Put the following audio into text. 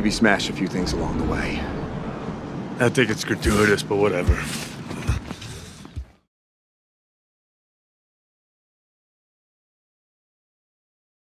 Maybe smash a few things along the way. I think it's gratuitous, but whatever.